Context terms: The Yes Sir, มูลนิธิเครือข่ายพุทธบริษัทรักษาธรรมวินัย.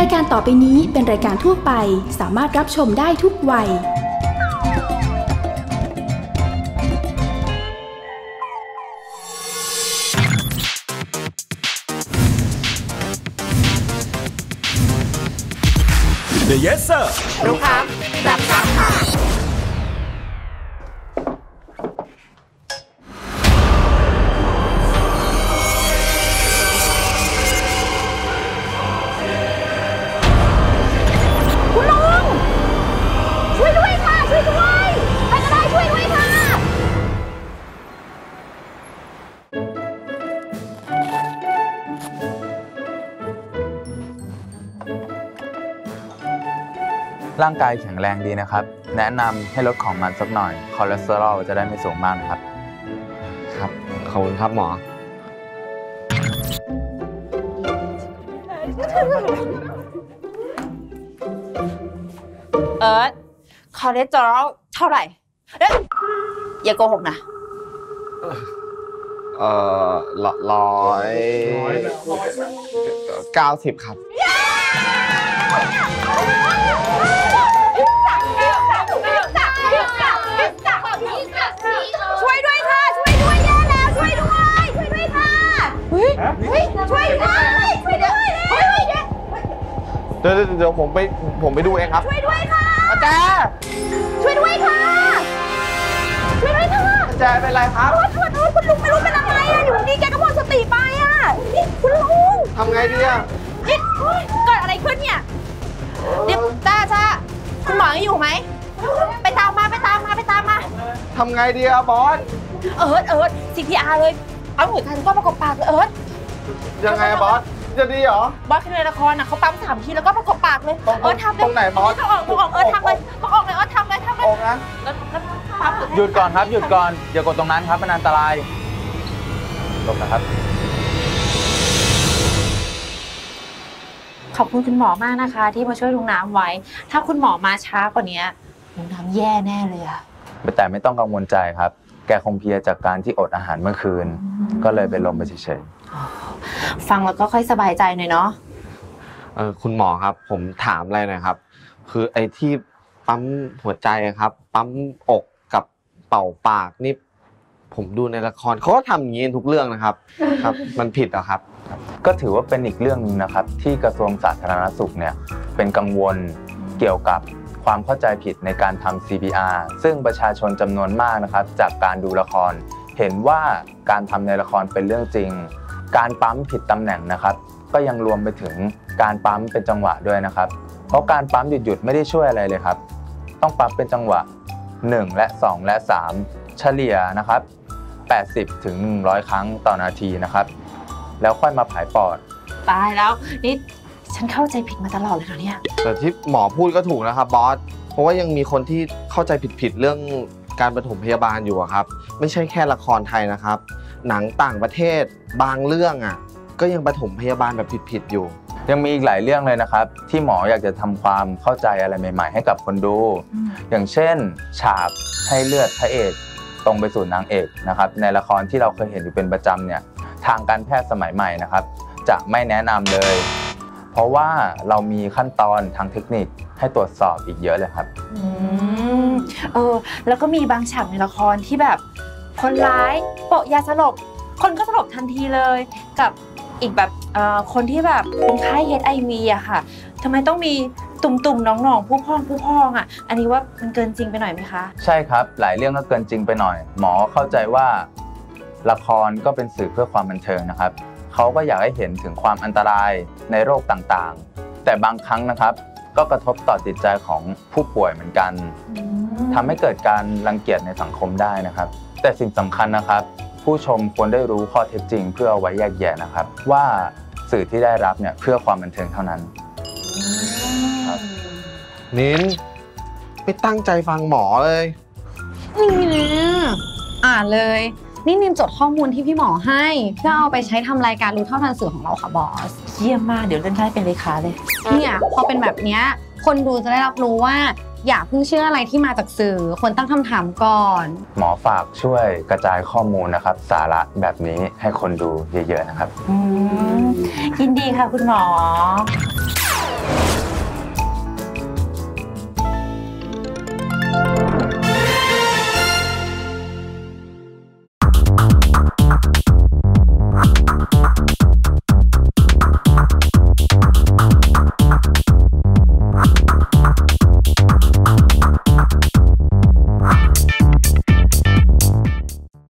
รายการต่อไปนี้เป็นรายการทั่วไปสามารถรับชมได้ทุกวัยThe Yes Sir รู้ครับรับทราบค่ะคุณลุงช่วยด้วยค่ะช่วยด้วยใครก็ได้ช่วยด้วยค่ะร่างกายแข็งแรงดีนะครับแนะนำให้ลดของมันสักหน่อยคอเลสเตอรอลจะได้ไม่สูงมากนะครับครับขอบคุณครับหมอคอเลสเตอรอลเท่าไหร่อย่าโกหกนะ190ครับช่วยด้วยค่ะช่วยด้วยแย่แล้วช่วยด้วยช่วยด้วยค่ะช่วยด้วยช่วยด้วยเดี๋ยวผมไปดูเองครับช่วยด้วยค่ะอาจารย์ช่วยด้วยค่ะช่วยด้วยค่ะอาจารย์เป็นไรครับโอ้คุณลุงไม่รู้เป็นอะไรอ่ะอยู่ดีแกก็หมดสติไปอ่ะคุณลุงทำไงดีอ่ะเกิดอะไรขึ้นเนี่ยเดี๋ยวจ้าคุณหมออยู่ไหมไปตามมาทำไงดีอะบอสเอิร์ธ CPR เลยเอาหัวใจทุกคนประกบปากเลยเอิร์ธยังไงบอสจะดีเหรอบอสคือในละครน่ะเขาปั๊ม3 ทีแล้วก็ประกบปากเลยเอิร์ธทำตรงไหนบอสต้องออกเอิร์ธทำเลยต้องออกเลยเอิร์ธทำเลยออกนะหยุดก่อนครับหยุดก่อนอย่ากดตรงนั้นครับมันอันตรายหลบนะครับขอบคุณคุณหมอมากนะคะที่มาช่วยลุงน้ำไว้ถ้าคุณหมอมาช้ากว่านี้ลุงน้ำแย่แน่เลยอะแต่ไม่ต้องกังวลใจครับแกคงเพลียจากการที่อดอาหารเมื่อคืนก็เลยเป็นลมไปเฉยๆฟังแล้วก็ค่อยสบายใจหน่อยเนาะคุณหมอครับผมถามอะไรหน่อยครับคือไอ้ที่ปั๊มหัวใจครับปั๊มอกกับเป่าปากนี่ผมดูในละครเขาก็ทำอย่างนี้ทุกเรื่องนะครับครับมันผิดเหรอครับก็ถือว่าเป็นอีกเรื่องนึงนะครับที่กระทรวงสาธารณสุขเนี่ยเป็นกังวลเกี่ยวกับความเข้าใจผิดในการทำ CPR ซึ่งประชาชนจำนวนมากนะครับจากการดูละครเห็นว่าการทำในละครเป็นเรื่องจริงการปั๊มผิดตำแหน่งนะครับก็ยังรวมไปถึงการปั๊มเป็นจังหวะด้วยนะครับเพราะการปั๊มหยุดไม่ได้ช่วยอะไรเลยครับต้องปั๊มเป็นจังหวะ1และ2และ3เฉลี่ยนะครับ80 ถึง 100 ครั้งต่อนาทีนะครับแล้วค่อยมาผายปอดตายแล้วนี่ฉันเข้าใจผิดมาตลอดเลยค่ะเนี่ยแต่ที่หมอพูดก็ถูกนะครับบอสเพราะว่ายังมีคนที่เข้าใจผิดเรื่องการปฐมพยาบาลอยู่ครับไม่ใช่แค่ละครไทยนะครับหนังต่างประเทศบางเรื่องอ่ะก็ยังปฐมพยาบาลแบบผิดอยู่ยังมีอีกหลายเรื่องเลยนะครับที่หมออยากจะทำความเข้าใจอะไรใหม่ๆให้กับคนดูอย่างเช่นฉากให้เลือดพระเอกตรงไปสู่นางเอกนะครับในละครที่เราเคยเห็นอยู่เป็นประจำเนี่ยทางการแพทย์สมัยใหม่นะครับจะไม่แนะนำเลยเพราะว่าเรามีขั้นตอนทางเทคนิคให้ตรวจสอบอีกเยอะเลยครับแล้วก็มีบางฉากในละครที่แบบคนร้ายโปะยาสลบคนก็สลบทันทีเลยกับอีกแบบคนที่แบบเป็นไข้ HIV อะค่ะทำไมต้องมีตุ่มๆน้องๆผู้พองอะอันนี้ว่ามันเกินจริงไปหน่อยไหมคะใช่ครับหลายเรื่องก็เกินจริงไปหน่อยหมอเข้าใจว่าละครก็เป็นสื่อเพื่อความบันเทิงนะครับเขาก็อยากให้เห็นถึงความอันตรายในโรคต่างๆแต่บางครั้งนะครับก็กระทบต่อจิตใจของผู้ป่วยเหมือนกันทำให้เกิดการรังเกียจในสังคมได้นะครับแต่สิ่งสำคัญนะครับผู้ชมควรได้รู้ข้อเท็จจริงเพื่อเอาไว้แยกแยะนะครับว่าสื่อที่ได้รับเนี่ยเพื่อความบันเทิงเท่านั้นครับนิ้นไม่ตั้งใจฟังหมอเลยอ่านเลยนี่นิมจดข้อมูลที่พี่หมอให้เพื่อเอาไปใช้ทำรายการรู้เท่าทันสื่อของเราค่ะบอสเยี่ยมมากเดี๋ยวเล่นได้เป็นเลขาเลยเนี่ยพอเป็นแบบนี้คนดูจะได้รับรู้ว่าอย่าเพิ่งเชื่ออะไรที่มาจากสื่อควรตั้งคำถามก่อนหมอฝากช่วยกระจายข้อมูลนะครับสาระแบบนี้ให้คนดูเยอะๆนะครับยินดีค่ะคุณหมอ